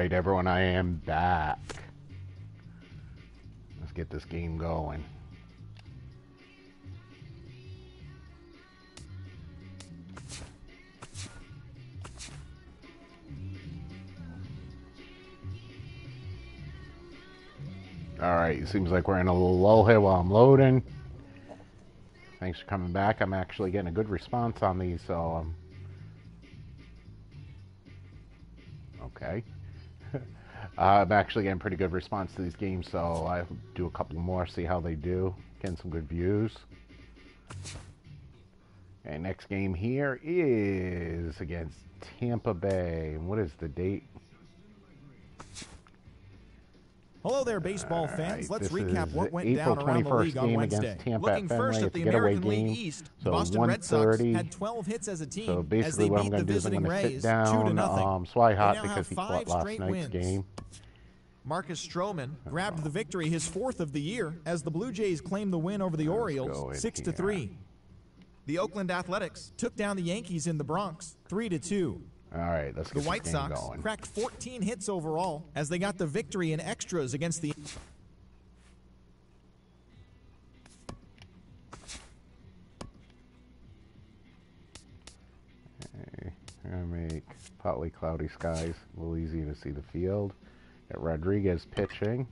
right, everyone, I am back. Let's get this game going. All right, seems like we're in a lull here while I'm loading. Thanks for coming back. I'm actually getting a good response on these, so okay. I'm actually getting pretty good response to these games, so I'll do a couple more, see how they do. Getting some good views. And next game here is against Tampa Bay. What is the date? Hello there, baseball fans. Right, let's recap what went down around the league on Wednesday. Looking first at the American League East, the Boston Red Sox had 12 hits as a team as they beat the visiting Rays 2-0. They now have 5 straight wins. Marcus Stroman grabbed the victory, his 4th of the year, as the Blue Jays claimed the win over the Orioles 6-3. The Oakland Athletics took down the Yankees in the Bronx 3-2. All right, let's get the White Sox going. Cracked 14 hits overall as they got the victory in extras against the. Hey, I make partly cloudy skies a little easier to see the field. Got Rodriguez pitching.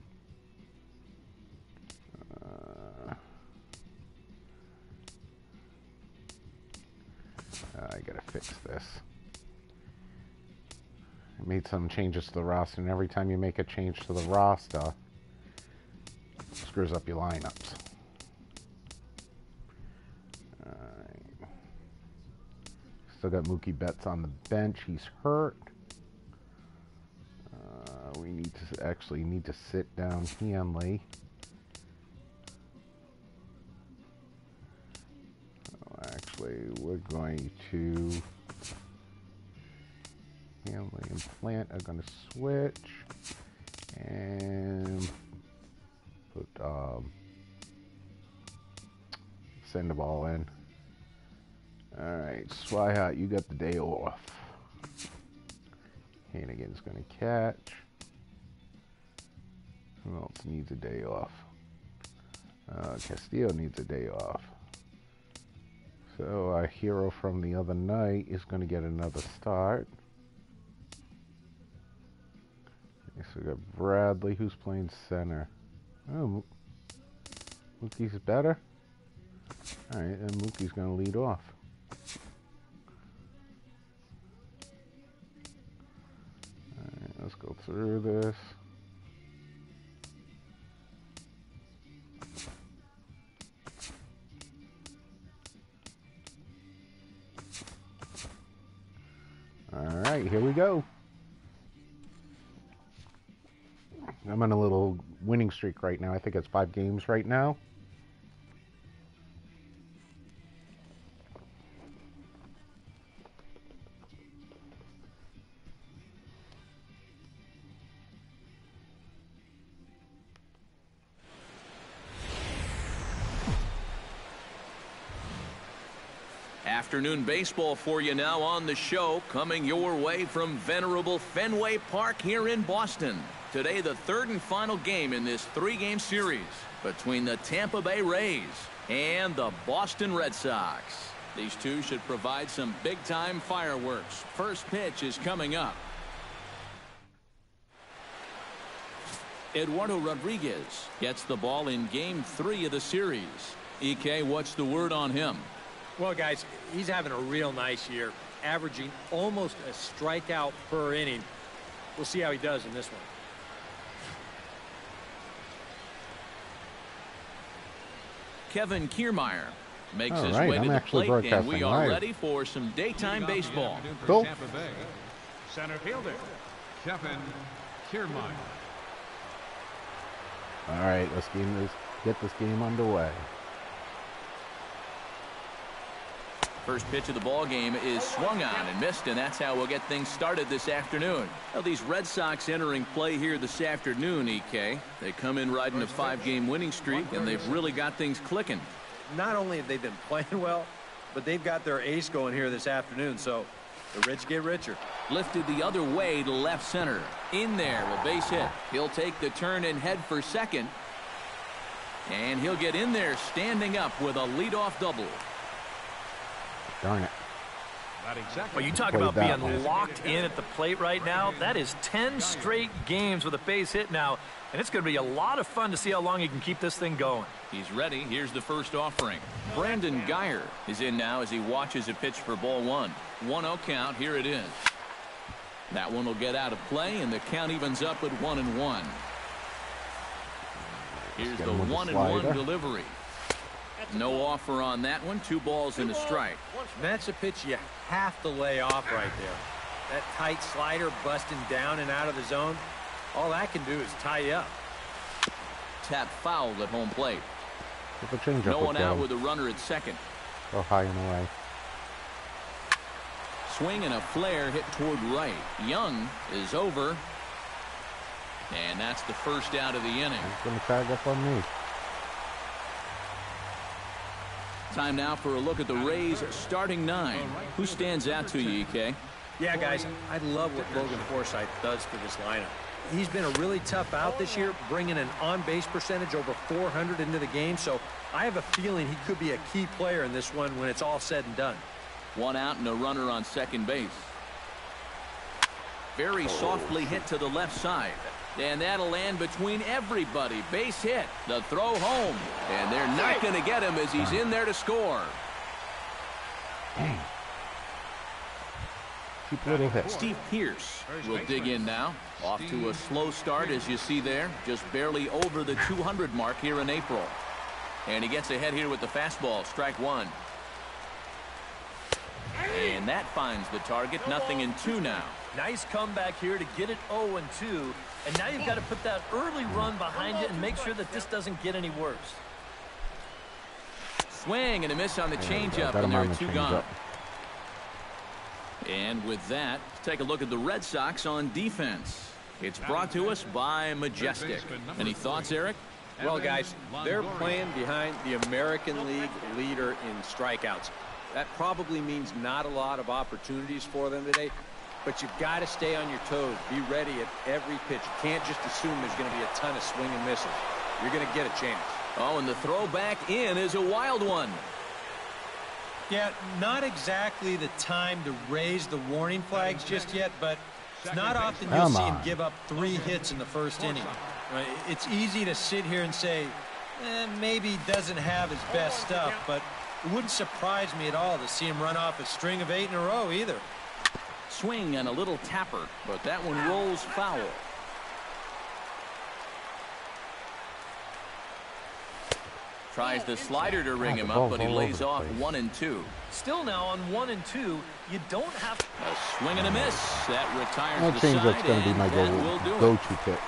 I gotta fix this. I made some changes to the roster, and every time you make a change to the roster, it screws up your lineups. All right. Still got Mookie Betts on the bench. He's hurt. We need to actually sit down Hanley. Oh, actually, we're going to. Hanley and Plant are going to switch and put Sandoval in. Alright, Swihart, you got the day off. Hanigan's going to catch. Who else needs a day off? Castillo needs a day off. So our hero from the other night is going to get another start. So we got Bradley, who's playing center. Oh, Mookie's better. All right, and Mookie's going to lead off. All right, let's go through this. All right, here we go. I'm on a little winning streak right now. I think it's 5 games right now. Afternoon baseball for you now on the show, coming your way from venerable Fenway Park here in Boston. Today, the third and final game in this 3-game series between the Tampa Bay Rays and the Boston Red Sox. These two should provide some big-time fireworks. First pitch is coming up. Eduardo Rodriguez gets the ball in Game 3 of the series. EK, what's the word on him? Well, guys, he's having a real nice year, averaging almost a strikeout per inning. We'll see how he does in this one. Kevin Kiermaier makes his way to the plate, and we are ready for some daytime baseball. Cool. Tampa Bay, center fielder, Kevin Kiermaier. All right, let's get this game underway. First pitch of the ball game is swung on and missed, and that's how we'll get things started this afternoon. Now, these Red Sox entering play here this afternoon, EK. They come in riding a 5-game winning streak, and they've really got things clicking. Not only have they been playing well, but they've got their ace going here this afternoon, so the rich get richer. Lifted the other way to left center. in there. Well, base hit. He'll take the turn and head for second. And he'll get in there standing up with a leadoff double. Darn it. Well, you talk about being locked in at the plate right now. That is 10 straight games with a base hit now. And it's going to be a lot of fun to see how long he can keep this thing going. He's ready. Here's the first offering. Brandon Geyer is in now as he watches a pitch for ball one. 1-0 count. Here it is. That one will get out of play, and the count evens up at 1-1. Here's the 1-1 delivery. No offer on that one. 2 balls and a strike. That's a pitch you have to lay off right there. That tight slider busting down and out of the zone. All that can do is tie you up. Tap fouled at home plate. No one out with a runner at second. Go high and away. Swing and a flare hit toward right. Young is over. And that's the first out of the inning. He's going to tag up on me. Time now for a look at the Rays starting 9. Who stands out to you, EK? Yeah, guys, I love what Logan Forsythe does for this lineup. He's been a really tough out this year, bringing an on-base percentage over .400 into the game, so I have a feeling he could be a key player in this one when it's all said and done. 1 out and a runner on second base. Very softly hit to the left side. And that'll land between everybody. Base hit. The throw home. And they're not going to get him as he's in there to score. Dang. Keep little hit. Steve Pierce will dig in now. Off to a slow start, as you see there. Just barely over the 200 mark here in April. And he gets ahead here with the fastball. Strike one. And that finds the target. 0-2 now. Nice comeback here to get it 0-2. And now you've got to put that early run behind you and make sure that this doesn't get any worse. Swing and a miss on the changeup, and there are 2 gone. And with that, take a look at the Red Sox on defense. It's brought to us by Majestic. Any thoughts, Eric? Well, guys, they're playing behind the American League leader in strikeouts. That probably means not a lot of opportunities for them today. But you've got to stay on your toes. Be ready at every pitch. You can't just assume there's going to be a ton of swing and misses. You're going to get a chance. Oh, and the throw back in is a wild one. Yeah, not exactly the time to raise the warning flags just yet, but it's not often you'll see him give up 3 hits in the first inning. Right? It's easy to sit here and say, maybe he doesn't have his best stuff, but it wouldn't surprise me at all to see him run off a string of 8 in a row either. Swing and a little tapper, but that one rolls foul. Tries the slider to ring him up, but he lays off 1-2. Still now on 1-2, you don't have a swing and a miss. That retires the side. That's going to be my go-to pitch.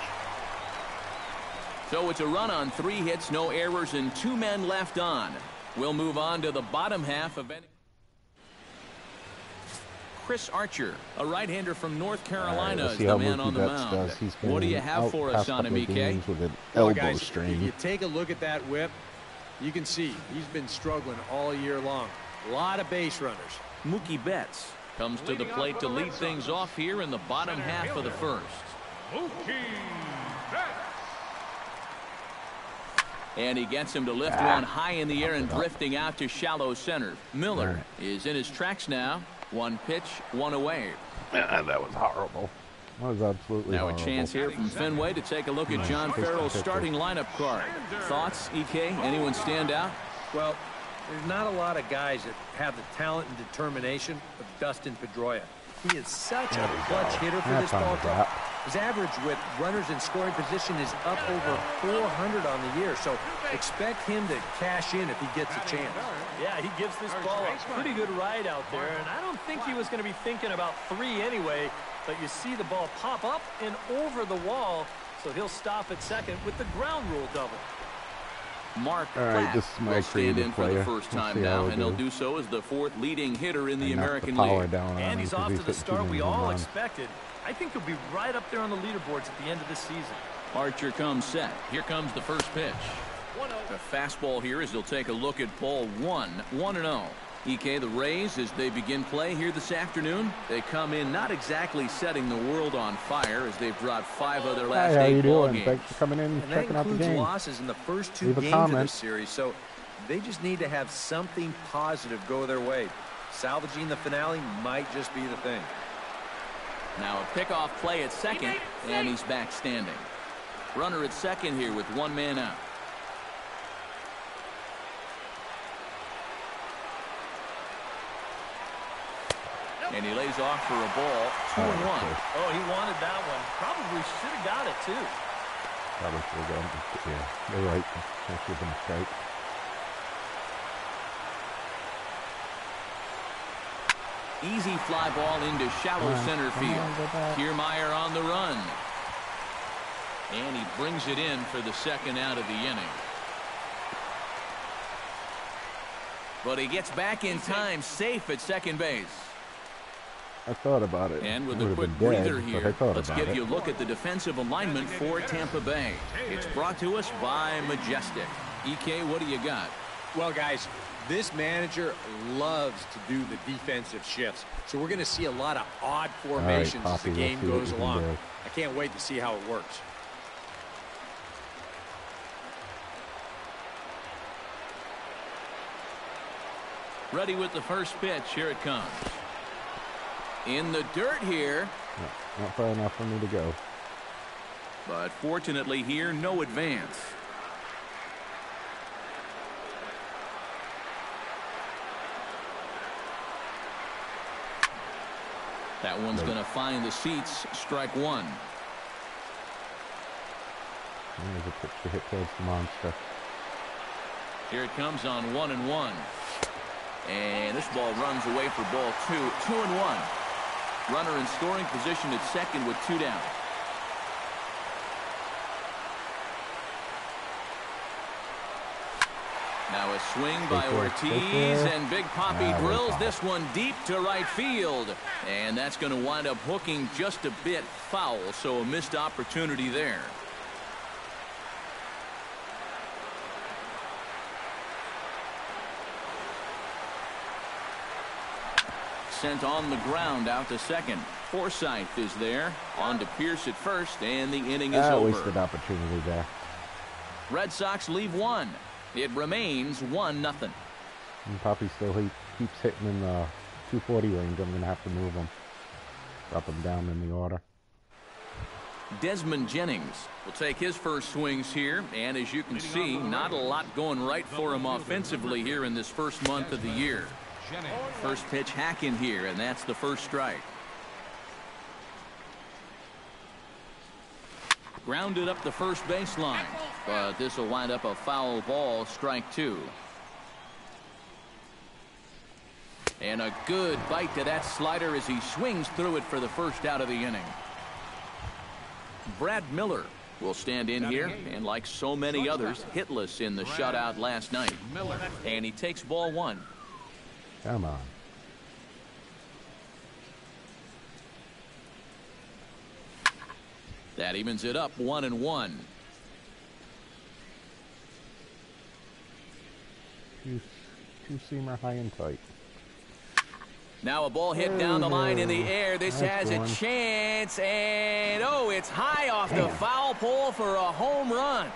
So it's a run on 3 hits, no errors, and 2 men left on. We'll move on to the bottom half of any. Chris Archer, a right-hander from North Carolina, is the man on the mound. What do you have for us on him, EK? Well, guys, you take a look at that whip. You can see he's been struggling all year long. A lot of base runners. Mookie Betts comes to the plate to lead things off here in the bottom half of the first. Mookie Betts. And he gets him to lift one high in the air and drifting out to shallow center. Miller is in his tracks now. 1 pitch, 1 away. That was horrible. That was absolutely horrible. Now a chance here from Fenway to take a look at John Farrell's starting lineup card. Thoughts, EK? Anyone stand out? Well, there's not a lot of guys that have the talent and determination of Dustin Pedroia. He is such a clutch hitter for this ball club. His average with runners in scoring position is up over 400 on the year, so expect him to cash in if he gets a chance. Yeah, he gives this ball a pretty good ride out there, and I don't think he was going to be thinking about 3 anyway, but you see the ball pop up and over the wall, so he'll stop at second with the ground rule double. Mark Plante will stand in for the first time now, and he'll do so as the 4th leading hitter in the American League. And he's off to the start we all expected. I think he'll be right up there on the leaderboards at the end of this season. Archer comes set. Here comes the first pitch. The fastball here as he'll take a look at ball 1. 1-0. EK, the Rays, as they begin play here this afternoon, they come in not exactly setting the world on fire, as they've dropped 5 of their last 8 ball games. Thanks for coming in and checking out the game. That includes losses in the first 2 games of this series, so they just need to have something positive go their way. Salvaging the finale might just be the thing. Now a pickoff play at second, and he's back standing. Runner at second here with 1 man out. And he lays off for a ball, 2-1. Oh, he wanted that one. Probably should have got it, too. Probably should have got it. Yeah, you're right. That was a mistake. Easy fly ball into shallow center field. Kiermaier on the run. And he brings it in for the second out of the inning. But he gets back in time, safe at second base. I thought about it. And with a quick breather here, let's give you a look at the defensive alignment for Tampa Bay. It's brought to us by Majestic. EK, what do you got? Well, guys, this manager loves to do the defensive shifts. So we're going to see a lot of odd formations as the game goes along. I can't wait to see how it works. Ready with the first pitch. Here it comes. In the dirt here. Not far enough for me to go. But fortunately here, no advance. That one's going to find the seats. Strike one. There's a picture hit towards the monster. Here it comes on 1-1. And this ball runs away for ball 2. 2-1. Runner in scoring position at second with 2 down. Now a swing by Ortiz, and Big Papi drills this one deep to right field, and that's going to wind up hooking just a bit foul, so a missed opportunity there. Sent on the ground out to second. Forsythe is there. On to Pierce at first, and the inning is over. Wasted opportunity there. Red Sox leave 1. It remains 1-0. And Papi still keeps hitting in the 240 range. I'm going to have to move him. Drop him down in the order. Desmond Jennings will take his first swings here, and as you can see, not a lot going right for him offensively here in this first month of the year. First pitch hacking here, and that's the first strike. Grounded up the first baseline, but this will wind up a foul ball, strike 2. And a good bite to that slider as he swings through it for the first out of the inning. Brad Miller will stand in here, and like so many others, hitless in the shutout last night. And he takes ball 1. Come on. That evens it up, 1-1. Two-seamer high and tight. Now a ball hit down the line in the air. This has a chance, and oh, it's high off the foul pole for a home run.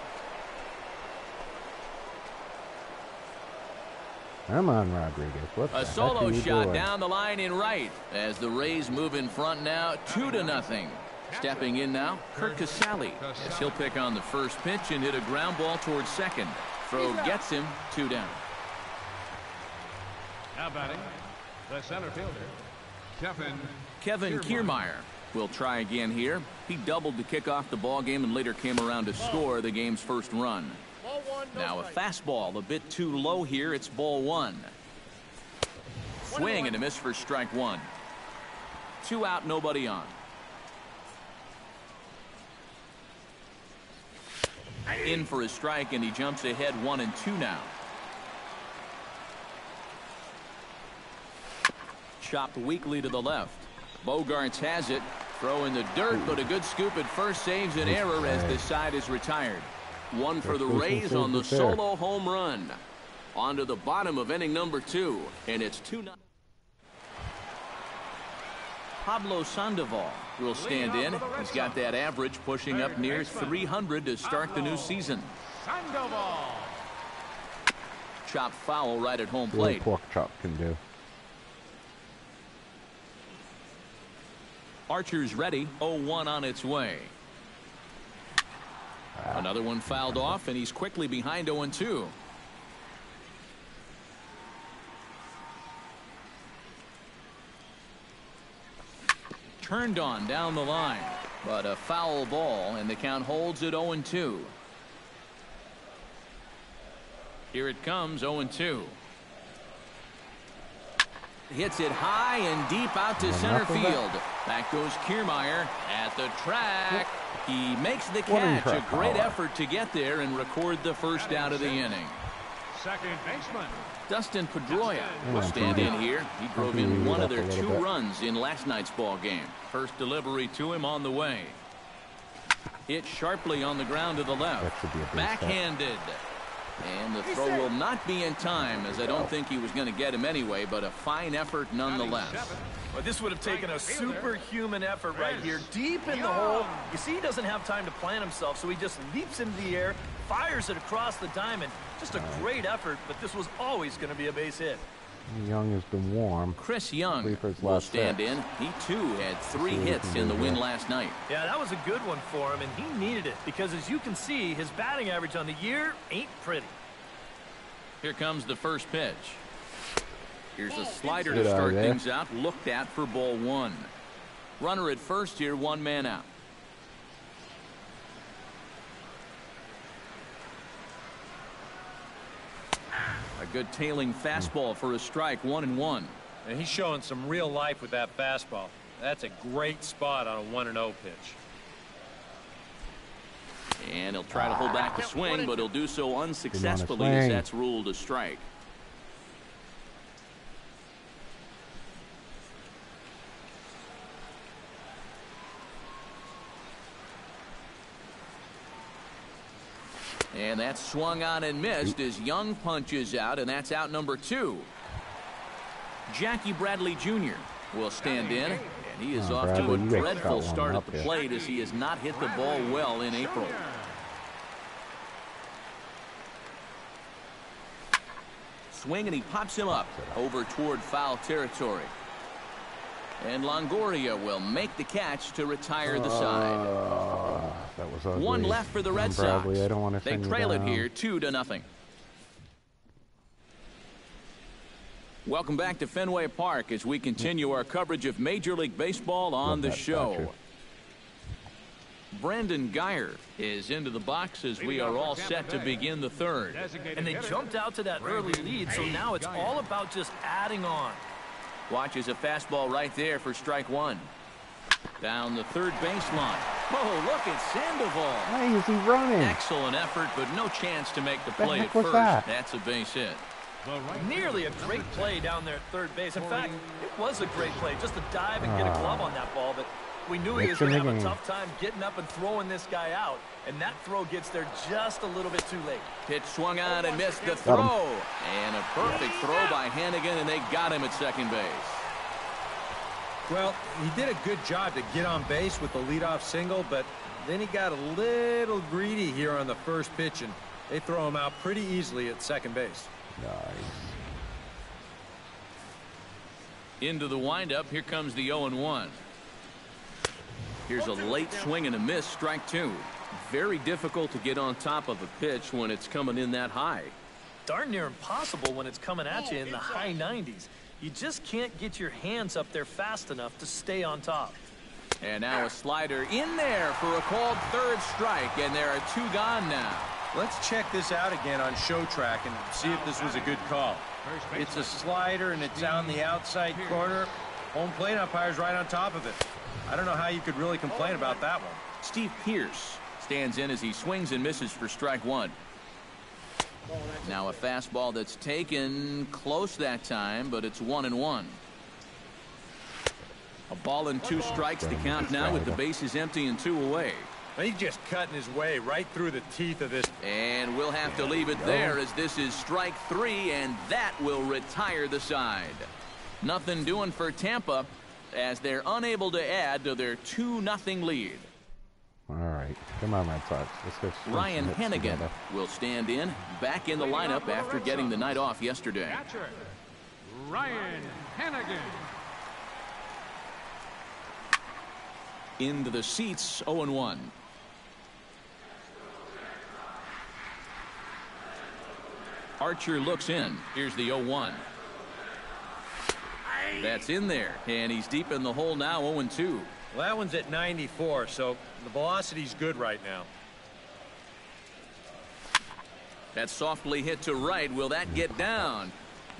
Come on, Rodriguez. What a solo shot down the line in right as the Rays move in front now 2-0. Stepping in now, Kurt Casali, as he'll pick on the first pitch and hit a ground ball towards second. Throw gets him, 2 down. Now batting, the center fielder, Kevin Kiermaier will try again here. He doubled to kick off the ball game and later came around to score the game's first run. Now a fastball a bit too low here. It's ball 1. Swing and a miss for strike 1. 2 out, nobody on. In for a strike, and he jumps ahead 1-2 now. Chopped weakly to the left. Bogaerts has it. Throw in the dirt, but a good scoop at first saves an error as the side is retired. One for the Rays on the solo home run. On to the bottom of inning number two, and it's 2-0. Pablo Sandoval will stand in. He's got that average pushing up near 300 to start the new season. Sandoval. Chopped foul right at home plate. Pork chop can do. Archer's ready. 0-1 on its way. Another one fouled off, and he's quickly behind 0-2. Turned on down the line, but a foul ball, and the count holds at 0-2. Here it comes, 0-2. Hits it high and deep out to center field. Back goes Kiermaier at the track. He makes the catch. A great effort to get there and record the first out of the inning. Second baseman Dustin Pedroia will stand in here. He drove in one of their two runs in last night's ball game. First delivery to him on the way. Hit sharply on the ground to the left. Backhanded. And the throw will not be in time, as I don't think he was going to get him anyway, but a fine effort nonetheless. Well, this would have taken a superhuman effort right here. Deep in the hole. You see he doesn't have time to plant himself, so he just leaps into the air, fires it across the diamond. Just a great effort, but this was always going to be a base hit. Young has been warm. Chris Young will stand in. He, too, had three hits in the win last night. Yeah, that was a good one for him, and he needed it because, as you can see, his batting average on the year ain't pretty. Here comes the first pitch. Here's a slider to start things out. Looked at for ball one. Runner at first here, one man out. A good tailing fastball for a strike, 1-1. And he's showing some real life with that fastball. That's a great spot on a 1-0 pitch. And he'll try to hold back the swing, but he'll do so unsuccessfully as that's ruled a strike. And that's swung on and missed as Young punches out, and that's out number two. Jackie Bradley Jr. will stand in, and he is off to a dreadful start at the plate as he has not hit the ball well in April. Swing, and he pops him up over toward foul territory. And Longoria will make the catch to retire the side. That was ugly. One left for the Red Sox. They trail it here 2-0. Welcome back to Fenway Park as we continue our coverage of Major League Baseball on the show. Brandon Geyer is into the box as we are all set to begin the third. And they jumped out to that early lead, so now it's all about just adding on. Watches a fastball right there for strike one. Down the third baseline. Oh, look at Sandoval. Why is he running? Excellent effort, but no chance to make the play at first. That's a base hit. Nearly a great play down there at third base. In fact, it was a great play. Just to dive and get a glove on that ball, but we knew he was going to have a tough time getting up and throwing this guy out, and that throw gets there just a little bit too late. Pitch swung on and missed the throw. And a perfect throw by Hanigan, and they got him at second base. Well, he did a good job to get on base with the leadoff single, but then he got a little greedy here on the first pitch, and they throw him out pretty easily at second base. Nice. Into the windup. Here comes the 0-1. Here's a late swing and a miss, strike two. Very difficult to get on top of a pitch when it's coming in that high. Darn near impossible when it's coming at you in the high 90s. You just can't get your hands up there fast enough to stay on top. And now a slider in there for a called third strike, and there are two gone now. Let's check this out again on Show Track and see if this was a good call. It's a slider, and it's on the outside corner. Home plate umpire's right on top of it. I don't know how you could really complain about that one. Steve Pierce stands in as he swings and misses for strike one. Now a fastball that's taken close that time, but it's 1-1. A ball and two strikes to count now with the bases empty and two away. He's just cutting his way right through the teeth of this. And we'll have to leave it there as this is strike three, and that will retire the side. Nothing doing for Tampa as they're unable to add to their 2-0 lead. All right. Come on, Red Sox. Let's get some Ryan Hanigan will stand in, back in the lineup after getting the night off yesterday. Catcher, Ryan Hanigan. Into the seats, 0-1. Archer looks in. Here's the 0-1. That's in there, and he's deep in the hole now, 0-2. Well, that one's at 94, so the velocity's good right now. That's softly hit to right. Will that get down?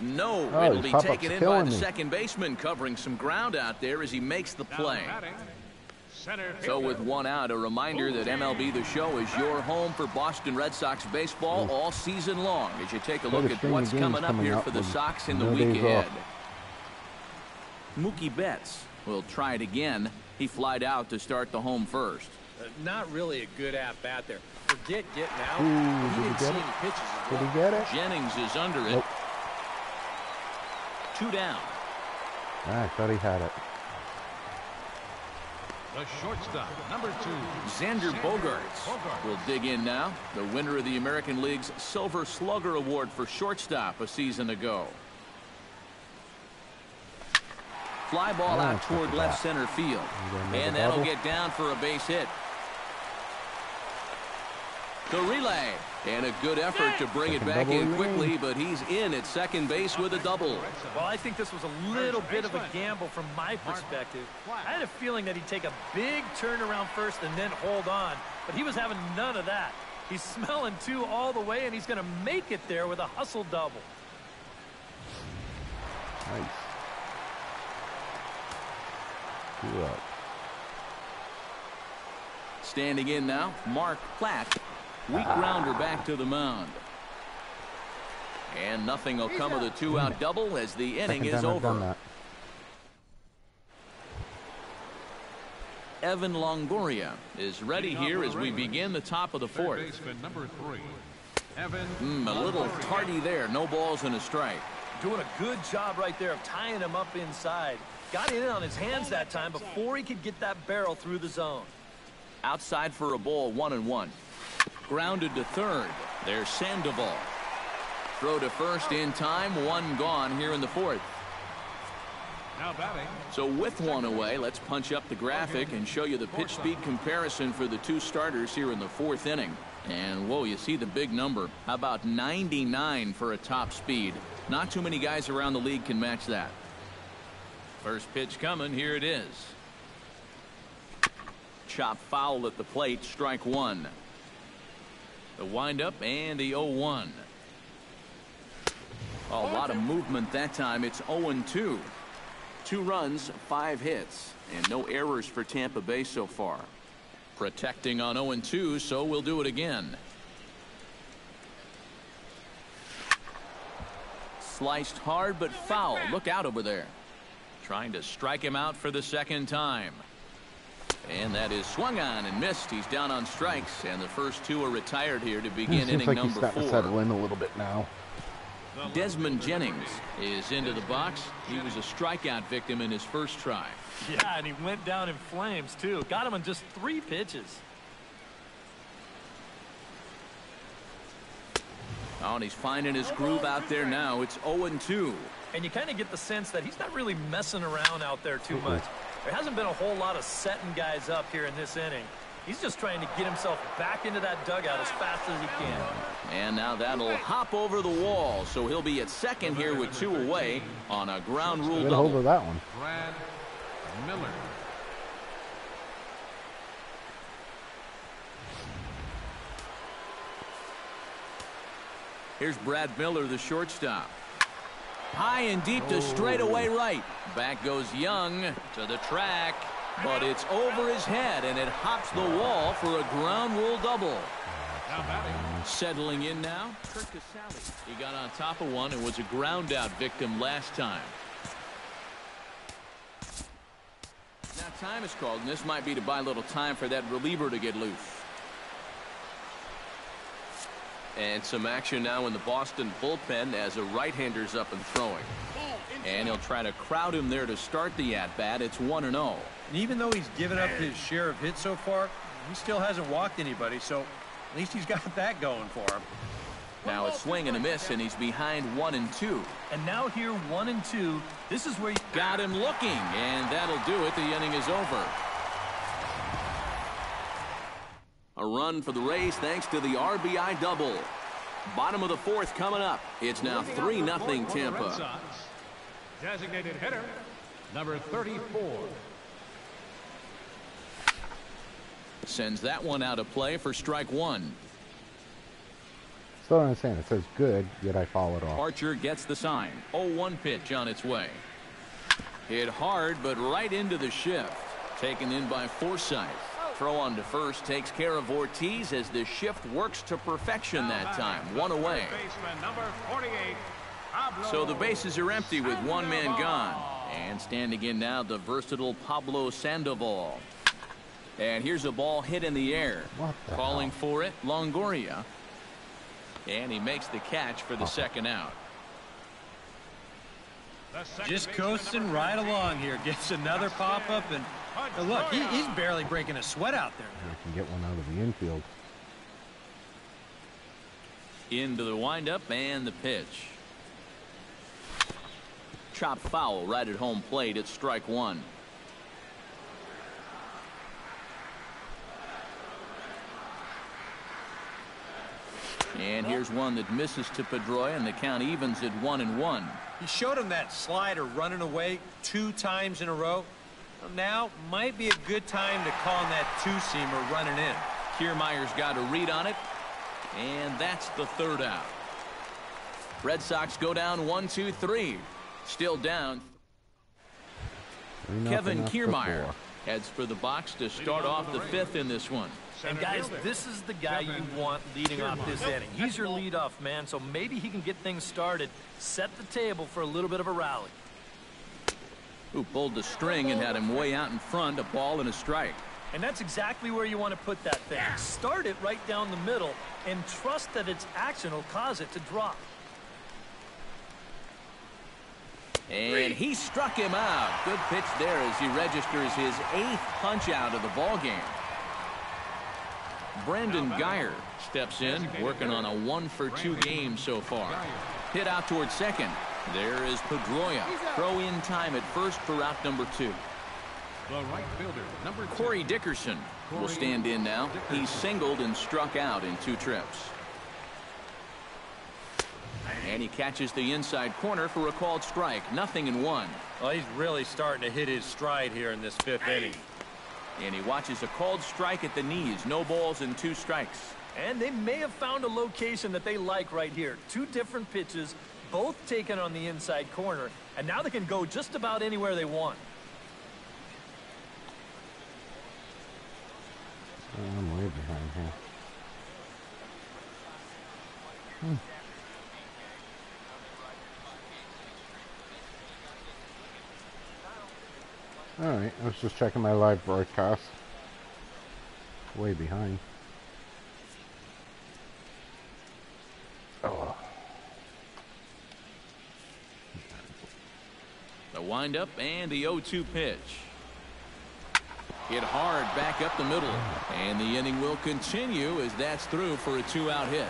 No, it'll be taken in by the second baseman, covering some ground out there as he makes the play. So with one out, a reminder that MLB The Show is your home for Boston Red Sox baseball all season long, as you take a look at what's coming up here for the Sox in the week ahead. Mookie Betts will try it again. He flied out to start the home first. Not really a good at-bat there. Forget getting out. He didn't see any pitches. Did he get it? Jennings is under it. Two down. I thought he had it. The shortstop, number 2, Xander Bogaerts, will dig in now. The winner of the American League's Silver Slugger Award for shortstop a season ago. Fly ball out toward left center field, and that'll get down for a base hit. The relay, and a good effort to bring it back in quickly, but he's in at second base with a double. Well, I think this was a little bit of a gamble from my perspective. I had a feeling that he'd take a big turn around first and then hold on, but he was having none of that. He's smelling two all the way, and he's going to make it there with a hustle double. Nice. Two up. Standing in now, Mark Plante. Weak grounder back to the mound. And nothing will come of the two-out double as the inning is over. Evan Longoria is ready here as we begin the top of the fourth. A little tardy there. No balls and a strike. Doing a good job right there of tying him up inside. Got in on his hands that time before he could get that barrel through the zone. Outside for a ball, 1-1. Grounded to third. There's Sandoval. Throw to first in time. One gone here in the fourth. Now batting. So with one away, let's punch up the graphic and show you the pitch speed comparison for the two starters here in the fourth inning. And whoa, you see the big number. How about 99 for a top speed? Not too many guys around the league can match that. First pitch coming. Here it is. Chop foul at the plate. Strike one. The windup and the 0-1. A lot of movement that time. It's 0-2. 2 runs, 5 hits, and no errors for Tampa Bay so far. Protecting on 0-2, so we'll do it again. Sliced hard but foul. Look out over there. Trying to strike him out for the second time. And that is swung on and missed. He's down on strikes, and the first two are retired here to begin inning number 4. He's settled in a little bit now. Desmond Jennings is into the box. He was a strikeout victim in his first try. Yeah, and he went down in flames too. Got him on just 3 pitches. Oh, and he's finding his groove out there now. It's 0-2. And you kind of get the sense that he's not really messing around out there too much. There hasn't been a whole lot of setting guys up here in this inning. He's just trying to get himself back into that dugout as fast as he can. And now that'll hop over the wall, so he'll be at second here with 2 away on a ground rule double. Good hold of that one. Brad Miller. Here's Brad Miller, the shortstop. High and deep to straightaway right. Back goes Young to the track, but it's over his head, and it hops the wall for a ground rule double. Settling in now, Kurt Casali. He got on top of one and was a ground out victim last time. Now time is called, and this might be to buy a little time for that reliever to get loose. And some action now in the Boston bullpen as a right-hander's up and throwing. And he'll try to crowd him there to start the at-bat. It's 1-0. And even though he's given up his share of hits so far, he still hasn't walked anybody, so at least he's got that going for him. Now a swing and a miss, and he's behind 1-2. And now here 1-2. This is where you got him looking, and that'll do it. The inning is over. A run for the Rays thanks to the RBI double. Bottom of the fourth coming up. It's now 3-0 Tampa. Designated hitter, number 34. Sends that one out of play for strike one. Still don't understand. It says good, yet I follow it off. Archer gets the sign. 0-1 pitch on its way. Hit hard, but right into the shift. Taken in by Forsythe. Throw on to first takes care of Ortiz as the shift works to perfection that time. One away. So the bases are empty with one man gone. And standing in now, the versatile Pablo Sandoval. And here's a ball hit in the air. Calling for it, Longoria. And he makes the catch for the second out. Just coasting right along here. Gets another pop-up, and look, he's barely breaking a sweat out there now. You can get one out of the infield. Into the windup and the pitch. Chopped foul right at home plate. It's strike one. And here's one that misses to Pedroia, and the count evens at 1-1. He showed him that slider running away 2 times in a row. Now might be a good time to call him that two-seamer running in. Kiermaier's got a read on it, and that's the third out. Red Sox go down 1-2-3. Still down. Kevin Kiermaier heads for the box to start off the fifth in this one. And guys, this is the guy you want leading off this inning. He's your leadoff man, so maybe he can get things started, set the table for a little bit of a rally. Who pulled the string and had him way out in front, a ball and a strike. And that's exactly where you want to put that thing. Start it right down the middle and trust that its action will cause it to drop. And he struck him out. Good pitch there as he registers his 8th punch out of the ball game. Brandon Geyer steps in, working on a 1-for-2 game so far. Hit out towards second. There is Pedroia. Throw in time at first for route number 2. The right fielder, number 2. Corey Dickerson will stand in now. He's singled and struck out in 2 trips. And he catches the inside corner for a called strike. 1-1. Well, he's really starting to hit his stride here in this 5th inning. And he watches a called strike at the knees. No balls and 2 strikes. And they may have found a location that they like right here. 2 different pitches, both taken on the inside corner. And now they can go just about anywhere they want. I'm way behind here. All right, I was just checking my live broadcast. Way behind. Oh. The windup and the 0-2 pitch. Hit hard back up the middle. And the inning will continue as that's through for a 2-out hit.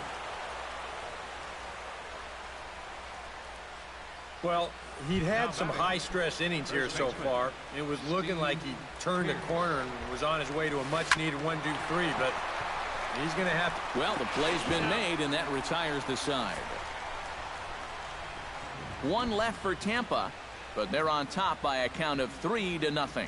Well, he'd had some high-stress innings here so far. It was looking like he turned a corner and was on his way to a much-needed 1-2-3, but he's going to have to... Well, the play's been made, and that retires the side. 1 left for Tampa, but they're on top by a count of 3-0.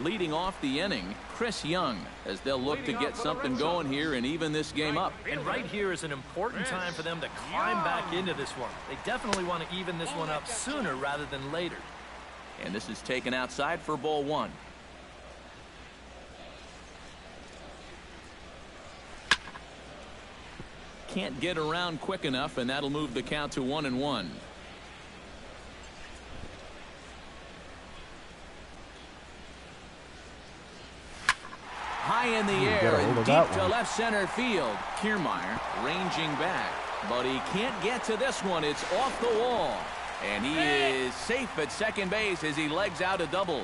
Leading off the inning, Chris Young, as they'll look to get something going here and even this game up. And right here is an important time for them to climb back into this one. They definitely want to even this one up sooner rather than later. And this is taken outside for ball one. Can't get around quick enough, and that'll move the count to 1-1. high in the air and deep to left center field. Kiermaier ranging back, but he can't get to this one. It's off the wall. And he is safe at second base as he legs out a double.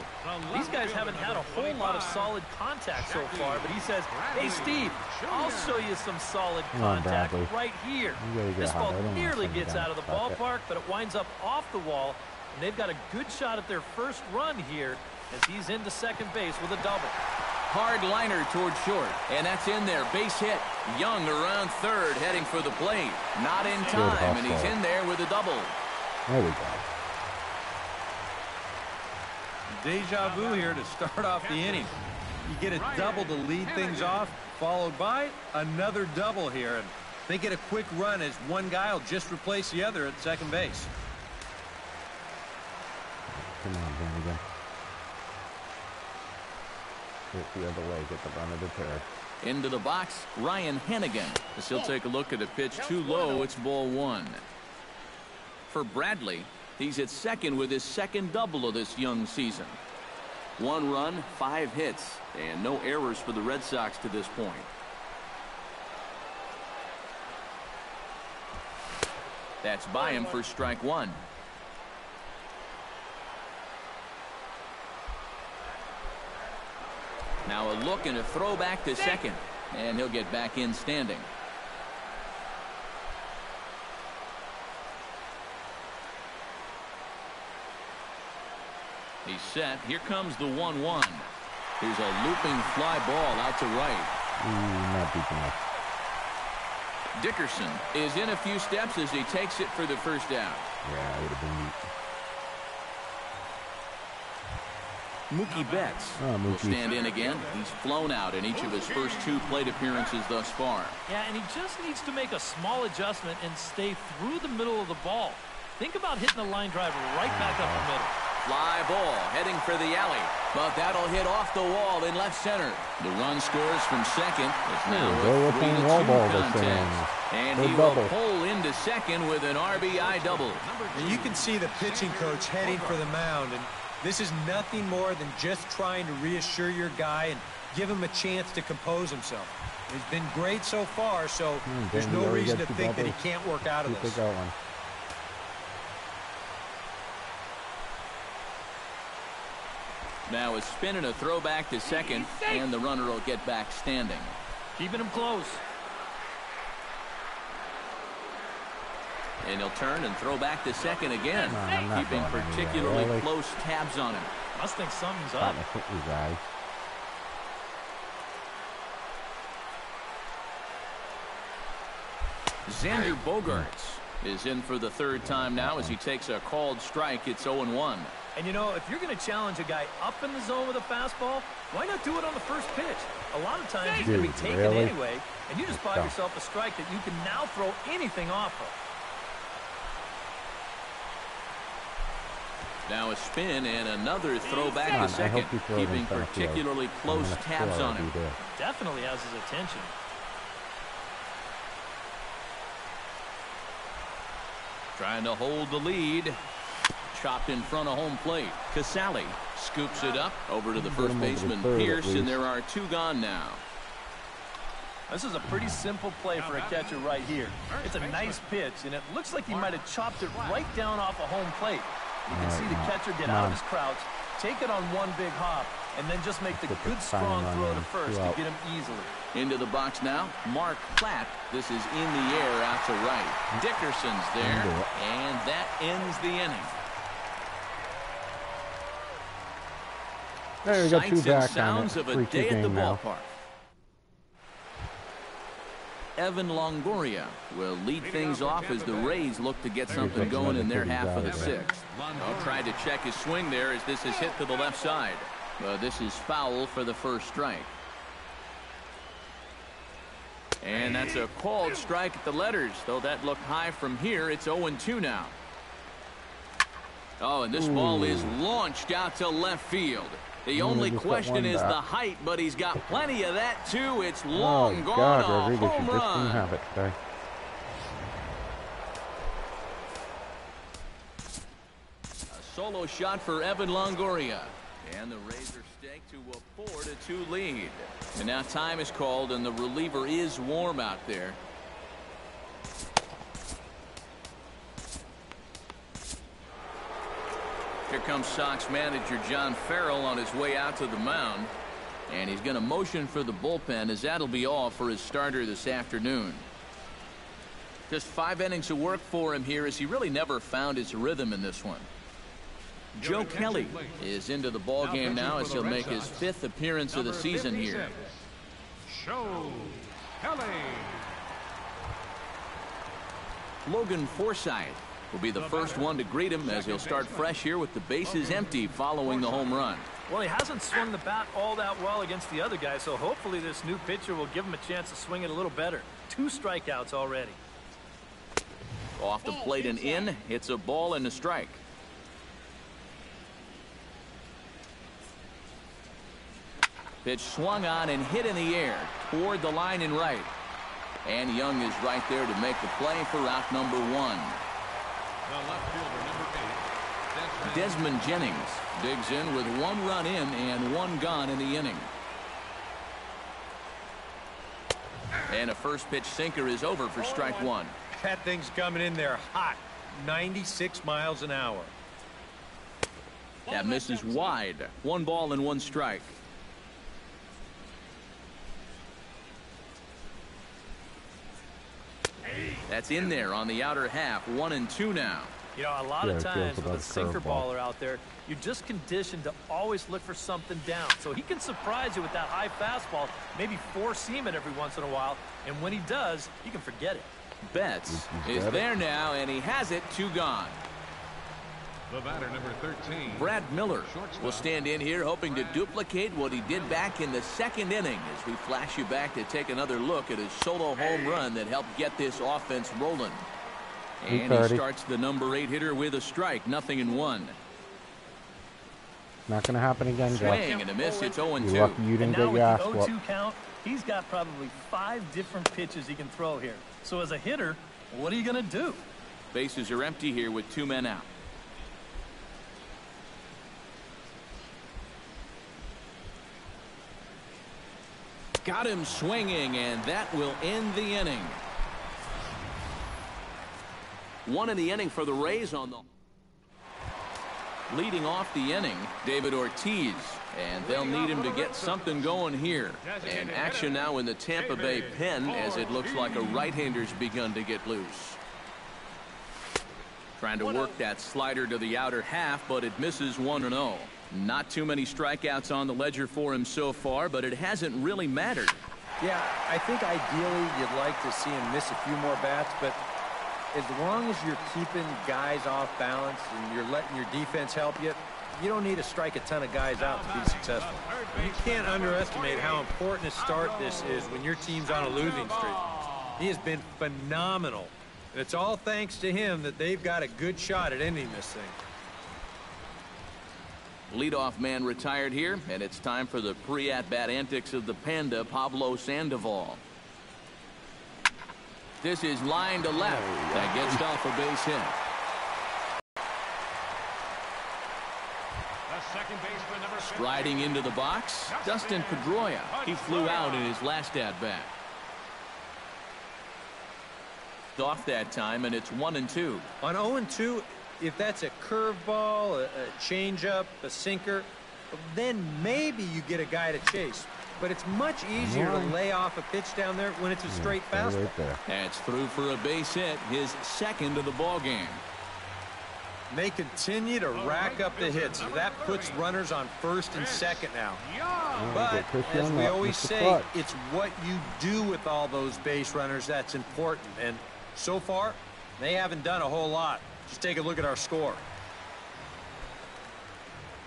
These guys haven't had a whole lot of solid contact so far, but he says, hey, Steve, I'll show you some solid contact right here. This ball nearly gets out of the ballpark, but it winds up off the wall, and they've got a good shot at their first run here as he's into second base with a double. Hard liner towards short, and that's in there. Base hit. Young around third, heading for the plate. Not in time, and he's in there with a double. There we go. Deja vu here to start off the inning. You get a double to lead things off, followed by another double here, and they get a quick run as one guy will just replace the other at second base. Come on, there we go. Hit the other way, get the run of the pair. Into the box, Ryan Hanigan. He'll take a look at a pitch too low. It's ball one. For Bradley, he's at second with his second double of this young season. One run, five hits, and no errors for the Red Sox to this point. That's by him for strike one. Now a look and a throw back to second, and he'll get back in standing. He's set. Here comes the 1-1. Here's a looping fly ball out to right. Not deep enough. Dickerson is in a few steps as he takes it for the first out. Yeah, it would have been neat. Mookie Betts will stand in again. He's flown out in each of his first two plate appearances thus far. Yeah, and he just needs to make a small adjustment and stay through the middle of the ball. Think about hitting a line drive right back up the middle. Fly ball heading for the alley, but that'll hit off the wall in left center. The run scores from second. It's now a 3-2 contest, and he will pull into second with an RBI double. And you can see the pitching coach heading for the mound, and this is nothing more than just trying to reassure your guy and give him a chance to compose himself. He's been great so far, so there's no reason to think that he can't work out of this. Now a spin and a throwback to second, and the runner will get back standing. Keeping him close. And he'll turn and throw back to second again, keeping particularly close tabs on him. Must think something's up. Xander Bogaerts is in for the third time now as he takes a called strike. It's 0-1. And, you know, if you're going to challenge a guy up in the zone with a fastball, why not do it on the first pitch? A lot of times he's going to be taken anyway, and you just buy yourself a strike that you can now throw anything off of. Now a spin and another throwback to second, keeping particularly close tabs on him. Definitely has his attention. Trying to hold the lead. Chopped in front of home plate. Casali scoops it up over to the first baseman Pierce, and there are two gone now. This is a pretty simple play for a catcher right here. It's a nice pitch, and it looks like he might have chopped it right down off of home plate. You can see the catcher get out of his crouch, take it on one big hop, and then just make the good strong throw to first to get him easily. Into the box now, Mark Plante. This is in the air out to right. Dickerson's there, and that ends the inning. There we go, two back on it. Of a day at the ballpark. Evan Longoria will lead things off as the Rays look to get something going in their half of the sixth. I'll try to check his swing there as this is hit to the left side. But this is foul for the first strike. And that's a called strike at the letters, though that looked high from here. It's 0-2 now. Oh, and this ball is launched out to left field. The only question is the height, but he's got plenty of that, too. It's long gone, a home run. Have it today. A solo shot for Evan Longoria. And the Rays are staked to a 4-2 lead. And now time is called, and the reliever is warm out there. Here comes Sox manager John Farrell on his way out to the mound, and he's going to motion for the bullpen, as that'll be all for his starter this afternoon. Just 5 innings of work for him here, as he really never found his rhythm in this one. Joe Kelly is into the ball game now, as he'll make his 5th appearance of the season here. Joe Kelly. Logan Forsythe will be the first one to greet him, as he'll start fresh here with the bases empty following the home run. Well, he hasn't swung the bat all that well against the other guy, so hopefully this new pitcher will give him a chance to swing it a little better. 2 strikeouts already. Off the plate and in. It's a ball and a strike. Pitch swung on and hit in the air toward the line and right. And Young is right there to make the play for out number 1. The left fielder, number 8, Desmond Jennings, digs in with 1 run in and 1 gone in the inning. And a first pitch sinker is over for strike 1. That thing's coming in there hot, 96 miles an hour. That misses wide. 1 ball and 1 strike. That's in there on the outer half. 1-2 now. You know, a lot of times with a sinker baller out there, you're just conditioned to always look for something down. So he can surprise you with that high fastball, maybe force him in every once in a while. And when he does, you can forget it. Betts is there now, and he has it. 2 gone. The batter, number 13. Brad Miller will stand in here, hoping to duplicate what he did back in the 2nd inning, as we flash you back to take another look at his solo home run that helped get this offense rolling. And he starts the number 8 hitter with a strike. 0-1. Not going to happen again, guys. And a miss. It's 0-2. You're lucky you didn't get your ass whooped. He's got probably 5 different pitches he can throw here. So as a hitter, what are you going to do? Bases are empty here with 2 men out. Got him swinging, and that will end the inning. 1 in the inning for the Rays on the... Leading off the inning, David Ortiz. And they'll need him to get something going here. And action now in the Tampa Bay pen, as it looks like a right-hander's begun to get loose. Trying to work that slider to the outer half, but it misses 1-0. Not too many strikeouts on the ledger for him so far, but it hasn't really mattered. Yeah, I think ideally you'd like to see him miss a few more bats, but as long as you're keeping guys off balance and you're letting your defense help you, you don't need to strike a ton of guys out to be successful. You can't underestimate how important a start this is when your team's on a losing streak. He has been phenomenal, and it's all thanks to him that they've got a good shot at ending this thing. Leadoff man retired here, and it's time for the pre-at-bat antics of the Panda, Pablo Sandoval. This is line to left. That gets off a base hit. Striding into the box, Dustin Pedroia. He flew out in his last at-bat. Off that time, and it's 1-2. On 0-2, if that's a curveball, a changeup, a sinker, then maybe you get a guy to chase. But it's much easier to lay off a pitch down there when it's a straight fastball. That's through for a base hit, his 2nd of the ball game. They continue to rack up the hits. That puts runners on 1st and 2nd now. But as we always say, it's what you do with all those base runners that's important. And so far, they haven't done a whole lot. Just take a look at our score.